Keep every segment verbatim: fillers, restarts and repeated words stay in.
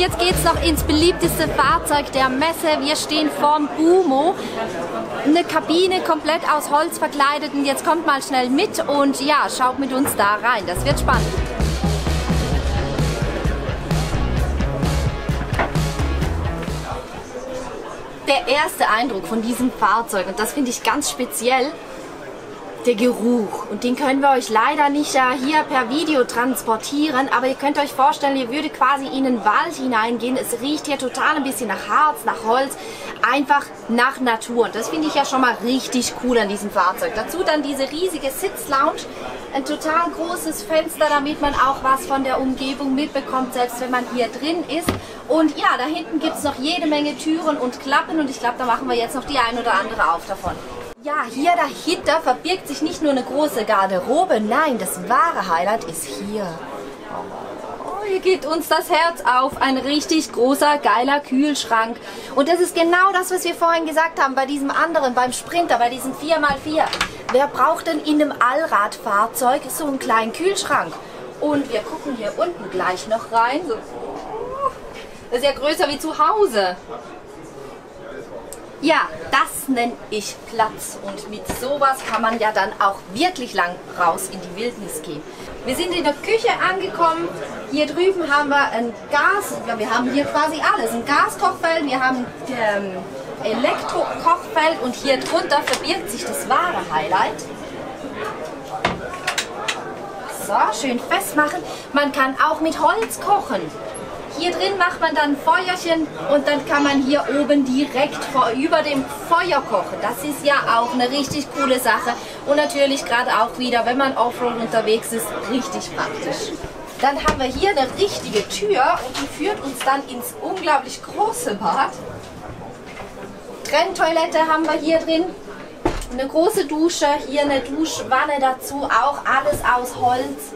jetzt geht's noch ins beliebteste Fahrzeug der Messe. Wir stehen vorm BUMO. Eine Kabine komplett aus Holz verkleidet. Und jetzt kommt mal schnell mit und ja, schaut mit uns da rein. Das wird spannend. Der erste Eindruck von diesem Fahrzeug, und das finde ich ganz speziell, der Geruch. Und den können wir euch leider nicht äh, hier per Video transportieren, aber ihr könnt euch vorstellen, ihr würdet quasi in den Wald hineingehen. Es riecht hier total ein bisschen nach Harz, nach Holz, einfach nach Natur. Und das finde ich ja schon mal richtig cool an diesem Fahrzeug. Dazu dann diese riesige Sitzlounge, ein total großes Fenster, damit man auch was von der Umgebung mitbekommt, selbst wenn man hier drin ist. Und ja, da hinten gibt es noch jede Menge Türen und Klappen und ich glaube, da machen wir jetzt noch die ein oder andere auf davon. Ja, hier dahinter verbirgt sich nicht nur eine große Garderobe, nein, das wahre Highlight ist hier. Oh, hier geht uns das Herz auf, ein richtig großer, geiler Kühlschrank. Und das ist genau das, was wir vorhin gesagt haben bei diesem anderen, beim Sprinter, bei diesem vier mal vier. Wer braucht denn in einem Allradfahrzeug so einen kleinen Kühlschrank? Und wir gucken hier unten gleich noch rein. Das ist ja größer wie zu Hause. Ja, das nenne ich Platz und mit sowas kann man ja dann auch wirklich lang raus in die Wildnis gehen. Wir sind in der Küche angekommen, hier drüben haben wir ein Gas, wir haben hier quasi alles, ein Gaskochfeld, wir haben ein Elektrokochfeld und hier drunter verbirgt sich das wahre Highlight. So, schön festmachen, man kann auch mit Holz kochen. Hier drin macht man dann ein Feuerchen und dann kann man hier oben direkt vor, über dem Feuer kochen. Das ist ja auch eine richtig coole Sache und natürlich gerade auch wieder, wenn man Offroad unterwegs ist, richtig praktisch. Dann haben wir hier eine richtige Tür und die führt uns dann ins unglaublich große Bad. Trenntoilette haben wir hier drin, eine große Dusche, hier eine Duschwanne dazu, auch alles aus Holz.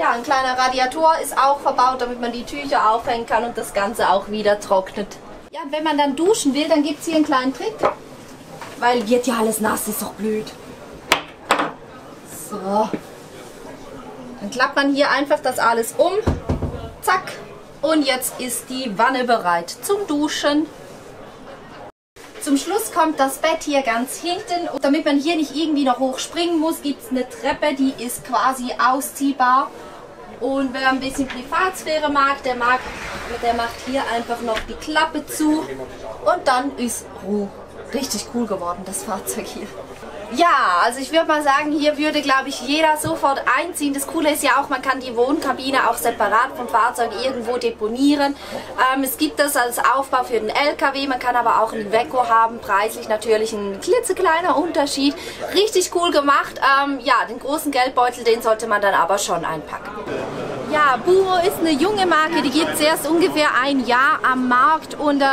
Ja, ein kleiner Radiator ist auch verbaut, damit man die Tücher aufhängen kann und das Ganze auch wieder trocknet. Ja, und wenn man dann duschen will, dann gibt es hier einen kleinen Trick, weil wird ja alles nass, ist doch blöd. So, dann klappt man hier einfach das alles um, zack, und jetzt ist die Wanne bereit zum Duschen. Zum Schluss kommt das Bett hier ganz hinten und damit man hier nicht irgendwie noch hoch springen muss, gibt es eine Treppe, die ist quasi ausziehbar. Und wer ein bisschen Privatsphäre mag, der, mag, der macht hier einfach noch die Klappe zu und dann ist Ruhe. Richtig cool geworden, das Fahrzeug hier. Ja, also ich würde mal sagen, hier würde, glaube ich, jeder sofort einziehen. Das Coole ist ja auch, man kann die Wohnkabine auch separat vom Fahrzeug irgendwo deponieren. Ähm, es gibt das als Aufbau für den L K W, man kann aber auch einen Wecko haben, preislich natürlich ein klitzekleiner Unterschied. Richtig cool gemacht. Ähm, ja, den großen Geldbeutel, den sollte man dann aber schon einpacken. Ja, BUMO ist eine junge Marke, die gibt es erst ungefähr ein Jahr am Markt und äh,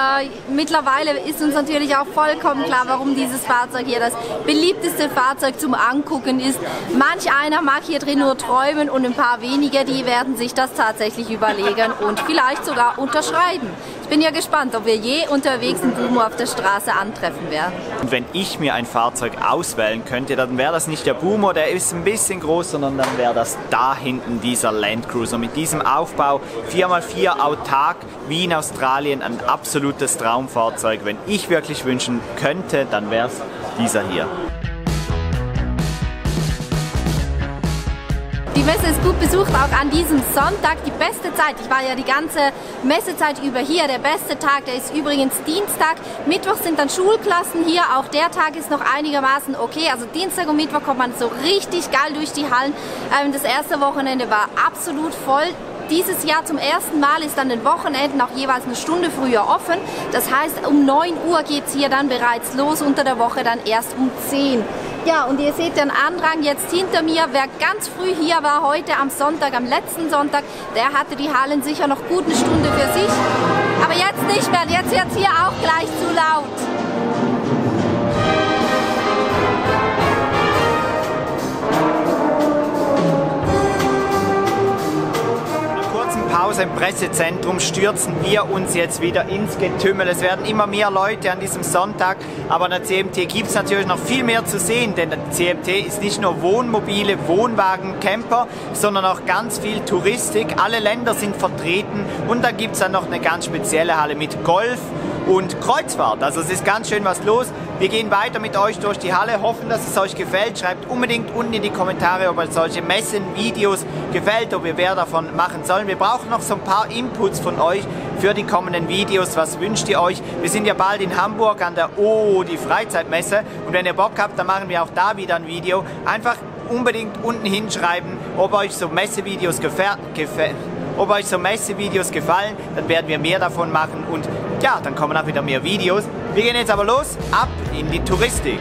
mittlerweile ist uns natürlich auch vollkommen klar, warum dieses Fahrzeug hier das beliebteste Fahrzeug zum Angucken ist. Manch einer mag hier drin nur träumen und ein paar wenige, die werden sich das tatsächlich überlegen und vielleicht sogar unterschreiben. Ich bin ja gespannt, ob wir je unterwegs einen BUMO auf der Straße antreffen werden. Und wenn ich mir ein Fahrzeug auswählen könnte, dann wäre das nicht der BUMO, der ist ein bisschen groß, sondern dann wäre das da hinten dieser Land Cruiser. Also mit diesem Aufbau vier mal vier autark wie in Australien ein absolutes Traumfahrzeug. Wenn ich wirklich wünschen könnte, dann wäre es dieser hier. Die Messe ist gut besucht, auch an diesem Sonntag. Die beste Zeit, ich war ja die ganze Messezeit über hier, der beste Tag, der ist übrigens Dienstag. Mittwoch sind dann Schulklassen hier, auch der Tag ist noch einigermaßen okay. Also Dienstag und Mittwoch kommt man so richtig geil durch die Hallen. Das erste Wochenende war absolut voll. Dieses Jahr zum ersten Mal ist an den Wochenenden auch jeweils eine Stunde früher offen. Das heißt, um neun Uhr geht es hier dann bereits los, unter der Woche dann erst um zehn Uhr. Ja, und ihr seht den Andrang jetzt hinter mir. Wer ganz früh hier war, heute am Sonntag, am letzten Sonntag, der hatte die Hallen sicher noch gut eine Stunde für sich. Aber jetzt nicht mehr, jetzt wird es hier auch gleich zu laut. dem Pressezentrum stürzen wir uns jetzt wieder ins Getümmel. Es werden immer mehr Leute an diesem Sonntag, aber an der C M T gibt es natürlich noch viel mehr zu sehen, denn der C M T ist nicht nur Wohnmobile, Wohnwagen, Camper, sondern auch ganz viel Touristik. Alle Länder sind vertreten und dann gibt es dann noch eine ganz spezielle Halle mit Golf und Kreuzfahrt. Also es ist ganz schön was los. Wir gehen weiter mit euch durch die Halle, hoffen, dass es euch gefällt. Schreibt unbedingt unten in die Kommentare, ob euch solche Messen, Videos gefällt, ob ihr wer davon machen sollen. Wir brauchen noch so ein paar Inputs von euch für die kommenden Videos. Was wünscht ihr euch? Wir sind ja bald in Hamburg an der O, die Freizeitmesse. Und wenn ihr Bock habt, dann machen wir auch da wieder ein Video. Einfach unbedingt unten hinschreiben, ob euch so Messevideos gefällt. Ob euch so Messevideos gefallen, dann werden wir mehr davon machen und ja, dann kommen auch wieder mehr Videos. Wir gehen jetzt aber los, ab in die Touristik.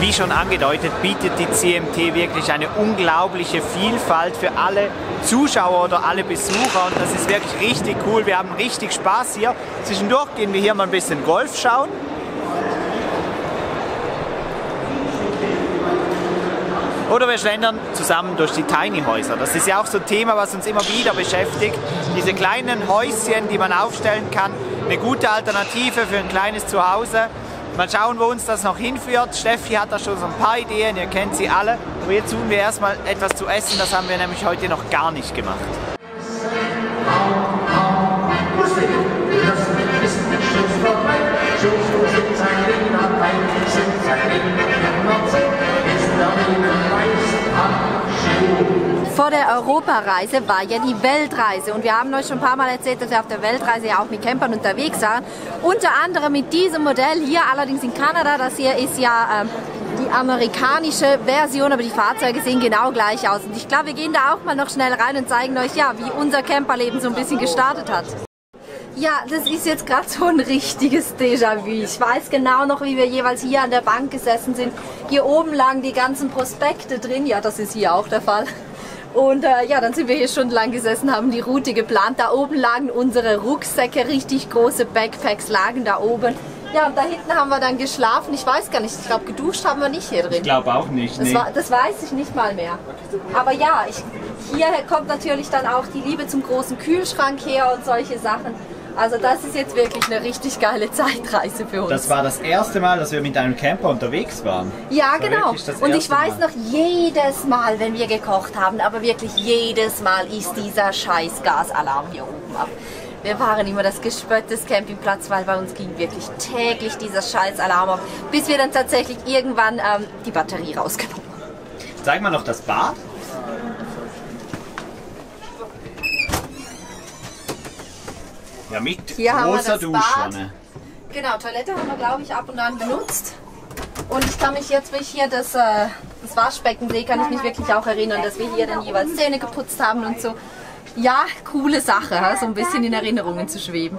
Wie schon angedeutet, bietet die C M T wirklich eine unglaubliche Vielfalt für alle Zuschauer oder alle Besucher und das ist wirklich richtig cool. Wir haben richtig Spaß hier. Zwischendurch gehen wir hier mal ein bisschen Golf schauen. Oder wir schlendern zusammen durch die Tiny-Häuser. Das ist ja auch so ein Thema, was uns immer wieder beschäftigt. Diese kleinen Häuschen, die man aufstellen kann. Eine gute Alternative für ein kleines Zuhause. Mal schauen, wo uns das noch hinführt. Steffi hat da schon so ein paar Ideen, ihr kennt sie alle. Aber jetzt suchen wir erstmal etwas zu essen, das haben wir nämlich heute noch gar nicht gemacht. Vor der Europareise war ja die Weltreise und wir haben euch schon ein paar Mal erzählt, dass wir auf der Weltreise ja auch mit Campern unterwegs waren. Unter anderem mit diesem Modell hier, allerdings in Kanada. Das hier ist ja ähm, die amerikanische Version, aber die Fahrzeuge sehen genau gleich aus. Und ich glaube, wir gehen da auch mal noch schnell rein und zeigen euch, ja, wie unser Camperleben so ein bisschen gestartet hat. Ja, das ist jetzt gerade so ein richtiges Déjà-vu. Ich weiß genau noch, wie wir jeweils hier an der Bank gesessen sind. Hier oben lagen die ganzen Prospekte drin. Ja, das ist hier auch der Fall. Und äh, ja, dann sind wir hier schon lang gesessen, haben die Route geplant. Da oben lagen unsere Rucksäcke, richtig große Backpacks lagen da oben. Ja, und da hinten haben wir dann geschlafen. Ich weiß gar nicht, ich glaube, geduscht haben wir nicht hier drin. Ich glaube auch nicht, nee. Das war, das weiß ich nicht mal mehr. Aber ja, ich, hier kommt natürlich dann auch die Liebe zum großen Kühlschrank her und solche Sachen. Also das ist jetzt wirklich eine richtig geile Zeitreise für uns. Das war das erste Mal, dass wir mit einem Camper unterwegs waren. Ja, genau. Und ich weiß noch, jedes Mal, wenn wir gekocht haben, aber wirklich jedes Mal ist dieser scheiß Gasalarm hier oben ab. Wir waren immer das Gespött des Campingplatzes, weil bei uns ging wirklich täglich dieser scheiß Alarm ab, bis wir dann tatsächlich irgendwann ähm, die Batterie rausgenommen haben. Zeig mal noch das Bad. Ja, mit hier großer Duschwanne. Genau, Toilette haben wir, glaube ich, ab und an benutzt. Und ich kann mich jetzt, wie ich hier das, äh, das Waschbecken sehe, kann ich mich wirklich auch erinnern, dass wir hier dann jeweils Zähne geputzt haben und so. Ja, coole Sache, so ein bisschen in Erinnerungen zu schweben.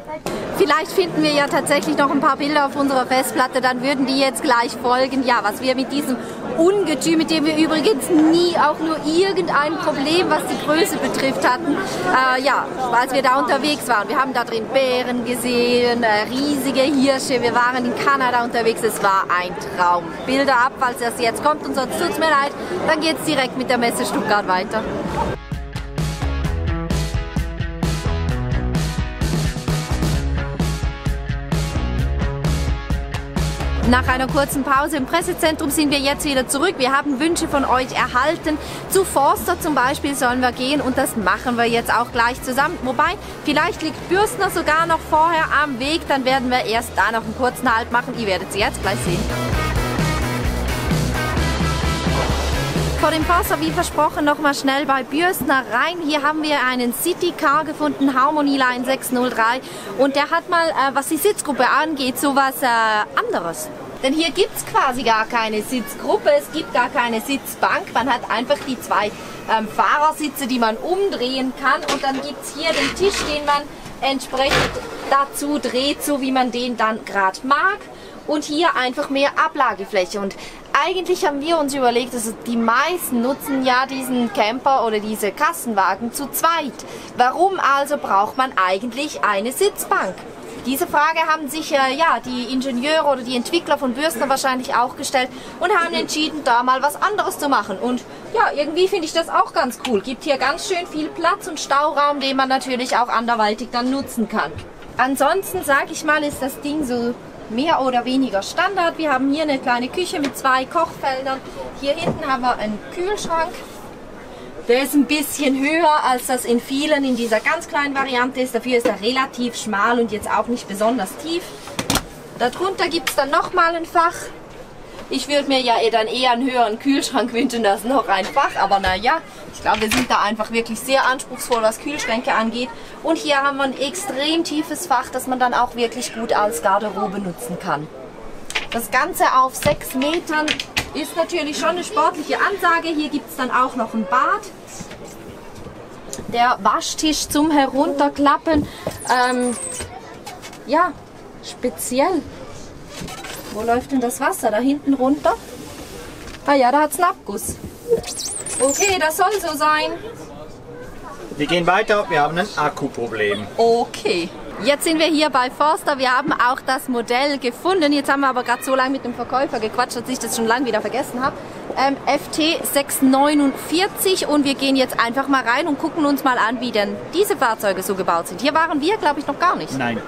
Vielleicht finden wir ja tatsächlich noch ein paar Bilder auf unserer Festplatte, dann würden die jetzt gleich folgen. Ja, was wir mit diesem Ungetüm, mit dem wir übrigens nie auch nur irgendein Problem, was die Größe betrifft, hatten, äh, ja, als wir da unterwegs waren. Wir haben da drin Bären gesehen, äh, riesige Hirsche, wir waren in Kanada unterwegs, es war ein Traum. Bilder ab, falls das jetzt kommt und sonst tut's mir leid, dann geht's direkt mit der Messe Stuttgart weiter. Nach einer kurzen Pause im Pressezentrum sind wir jetzt wieder zurück. Wir haben Wünsche von euch erhalten. Zu Forster zum Beispiel sollen wir gehen und das machen wir jetzt auch gleich zusammen. Wobei, vielleicht liegt Bürstner sogar noch vorher am Weg. Dann werden wir erst da noch einen kurzen Halt machen. Ihr werdet sie jetzt gleich sehen. Vor dem Forster, wie versprochen, nochmal schnell bei Bürstner rein. Hier haben wir einen City-Car gefunden, Harmony Line sechs null drei. Und der hat mal, äh, was die Sitzgruppe angeht, sowas äh, anderes. Denn hier gibt es quasi gar keine Sitzgruppe, es gibt gar keine Sitzbank. Man hat einfach die zwei ähm, Fahrersitze, die man umdrehen kann. Und dann gibt es hier den Tisch, den man entsprechend dazu dreht, so wie man den dann gerade mag. Und hier einfach mehr Ablagefläche. Und Eigentlich haben wir uns überlegt, also die meisten nutzen ja diesen Camper oder diese Kastenwagen zu zweit. Warum also braucht man eigentlich eine Sitzbank? Diese Frage haben sich äh, ja, die Ingenieure oder die Entwickler von Bürstner wahrscheinlich auch gestellt und haben entschieden, da mal was anderes zu machen. Und ja, irgendwie finde ich das auch ganz cool. Gibt hier ganz schön viel Platz und Stauraum, den man natürlich auch anderweitig dann nutzen kann. Ansonsten, sage ich mal, ist das Ding so mehr oder weniger Standard. Wir haben hier eine kleine Küche mit zwei Kochfeldern. Hier hinten haben wir einen Kühlschrank. Der ist ein bisschen höher, als das in vielen in dieser ganz kleinen Variante ist. Dafür ist er relativ schmal und jetzt auch nicht besonders tief. Darunter gibt es dann nochmal ein Fach. Ich würde mir ja dann eher einen höheren Kühlschrank wünschen, das noch ein Fach. Aber naja, ich glaube, wir sind da einfach wirklich sehr anspruchsvoll, was Kühlschränke angeht. Und hier haben wir ein extrem tiefes Fach, das man dann auch wirklich gut als Garderobe nutzen kann. Das Ganze auf sechs Metern. Ist natürlich schon eine sportliche Ansage. Hier gibt es dann auch noch ein Bad. Der Waschtisch zum Herunterklappen. Ähm, ja, speziell. Wo läuft denn das Wasser? Da hinten runter? Ah ja, da hat es einen Abguss. Okay, das soll so sein. Wir gehen weiter, wir haben ein Akkuproblem. Okay. Jetzt sind wir hier bei Forster, wir haben auch das Modell gefunden. Jetzt haben wir aber gerade so lange mit dem Verkäufer gequatscht, dass ich das schon lange wieder vergessen habe. Ähm, F T sechs neunundvierzig und wir gehen jetzt einfach mal rein und gucken uns mal an, wie denn diese Fahrzeuge so gebaut sind. Hier waren wir, glaube ich, noch gar nicht. Nein.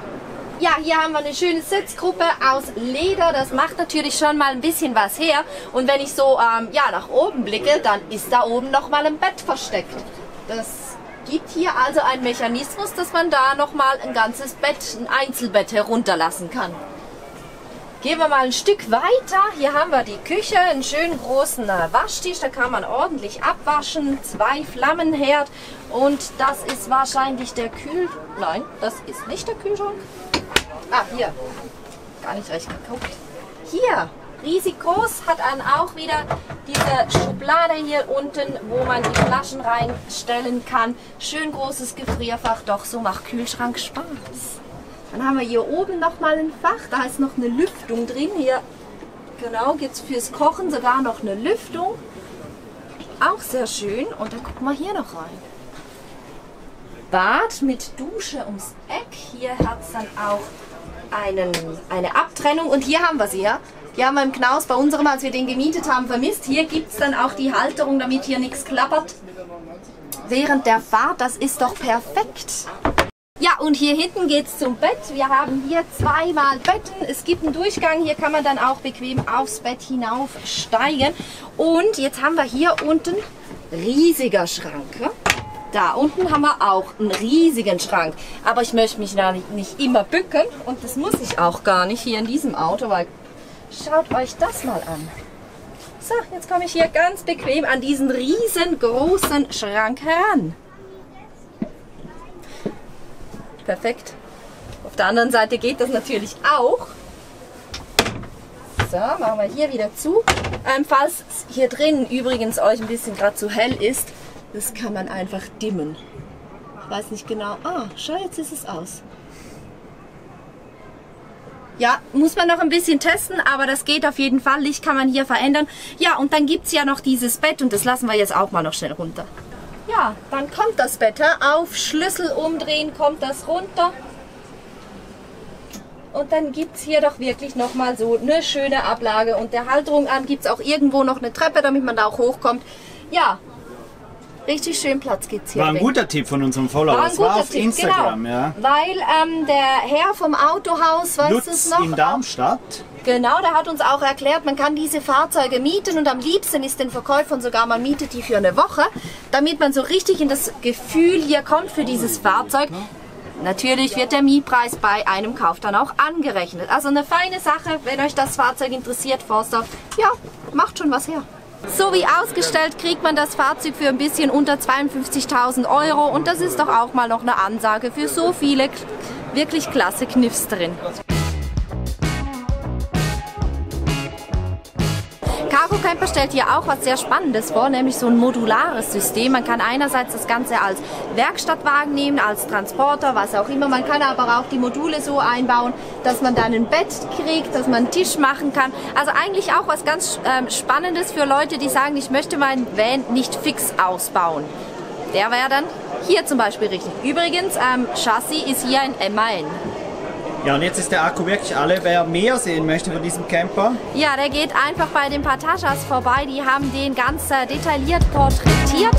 Ja, hier haben wir eine schöne Sitzgruppe aus Leder. Das macht natürlich schon mal ein bisschen was her. Und wenn ich so ähm, ja, nach oben blicke, dann ist da oben noch mal ein Bett versteckt. Das gibt hier also einen Mechanismus, dass man da nochmal ein ganzes Bett, ein Einzelbett herunterlassen kann. Gehen wir mal ein Stück weiter. Hier haben wir die Küche, einen schönen großen Waschtisch, da kann man ordentlich abwaschen, zwei Flammenherd und das ist wahrscheinlich der Kühl... Nein, das ist nicht der Kühlschrank. Ah, hier. Gar nicht recht geguckt. Hier. Riesig groß, hat dann auch wieder diese Schublade hier unten, wo man die Flaschen reinstellen kann. Schön großes Gefrierfach, doch so macht Kühlschrank Spaß. Dann haben wir hier oben nochmal ein Fach, da ist noch eine Lüftung drin. Hier genau gibt es fürs Kochen sogar noch eine Lüftung. Auch sehr schön und dann gucken wir hier noch rein. Bad mit Dusche ums Eck, hier hat es dann auch einen, eine Abtrennung und hier haben wir sie ja. Die haben wir im Knaus bei unserem, als wir den gemietet haben, vermisst. Hier gibt es dann auch die Halterung, damit hier nichts klappert. Während der Fahrt, das ist doch perfekt. Ja, und hier hinten geht es zum Bett. Wir haben hier zweimal Betten. Es gibt einen Durchgang, hier kann man dann auch bequem aufs Bett hinaufsteigen. Und jetzt haben wir hier unten riesiger Schrank. Da unten haben wir auch einen riesigen Schrank. Aber ich möchte mich da nicht immer bücken. Und das muss ich auch gar nicht hier in diesem Auto, weil... Schaut euch das mal an. So, jetzt komme ich hier ganz bequem an diesen riesengroßen Schrank heran. Perfekt. Auf der anderen Seite geht das natürlich auch. So, machen wir hier wieder zu. Ähm, falls hier drin übrigens euch ein bisschen gerade zu hell ist, das kann man einfach dimmen. Ich weiß nicht genau. Ah, schau, jetzt ist es aus. Ja, muss man noch ein bisschen testen, aber das geht auf jeden Fall. Licht kann man hier verändern. Ja, und dann gibt es ja noch dieses Bett und das lassen wir jetzt auch mal noch schnell runter. Ja, dann kommt das Bett. Auf Schlüssel umdrehen, kommt das runter. Und dann gibt es hier doch wirklich nochmal so eine schöne Ablage. Und der Halterung an gibt es auch irgendwo noch eine Treppe, damit man da auch hochkommt. Ja, richtig schön Platz geht's hier. War ein guter Tipp von unserem Follower. Das war auf Instagram, genau. Ja. Weil ähm, der Herr vom Autohaus, weißt du es noch? In Darmstadt. Genau, der hat uns auch erklärt, man kann diese Fahrzeuge mieten und am liebsten ist den Verkäufern sogar, man mietet die für eine Woche, damit man so richtig in das Gefühl hier kommt für dieses Fahrzeug. Natürlich wird der Mietpreis bei einem Kauf dann auch angerechnet. Also eine feine Sache, wenn euch das Fahrzeug interessiert, Forster, ja, macht schon was her. So wie ausgestellt kriegt man das Fahrzeug für ein bisschen unter zweiundfünfzigtausend Euro und das ist doch auch mal noch eine Ansage für so viele wirklich klasse Kniffs drin. Aquacamper stellt hier auch was sehr Spannendes vor, nämlich so ein modulares System. Man kann einerseits das Ganze als Werkstattwagen nehmen, als Transporter, was auch immer. Man kann aber auch die Module so einbauen, dass man dann ein Bett kriegt, dass man einen Tisch machen kann. Also eigentlich auch was ganz ähm, Spannendes für Leute, die sagen, ich möchte meinen Van nicht fix ausbauen. Der wäre dann hier zum Beispiel richtig. Übrigens, ähm, Chassis ist hier ein M A N. Ja, und jetzt ist der Akku wirklich alle, wer mehr sehen möchte von diesem Camper. Ja, der geht einfach bei den Partagas vorbei, die haben den ganz äh, detailliert porträtiert.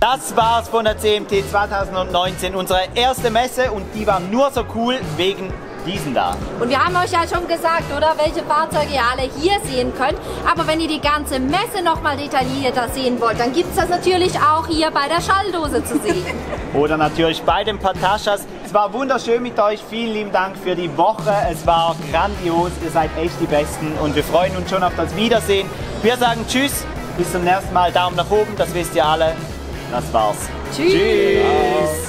Das war's von der C M T zwanzig neunzehn, unsere erste Messe, und die war nur so cool wegen diesen da. Und wir haben euch ja schon gesagt, oder, welche Fahrzeuge ihr alle hier sehen könnt. Aber wenn ihr die ganze Messe nochmal detaillierter sehen wollt, dann gibt es das natürlich auch hier bei der Schalldose zu sehen. Oder natürlich bei den Partagas. Es war wunderschön mit euch. Vielen lieben Dank für die Woche. Es war grandios. Ihr seid echt die Besten und wir freuen uns schon auf das Wiedersehen. Wir sagen tschüss. Bis zum nächsten Mal. Daumen nach oben. Das wisst ihr alle. Das war's. Tschüss. Tschüss.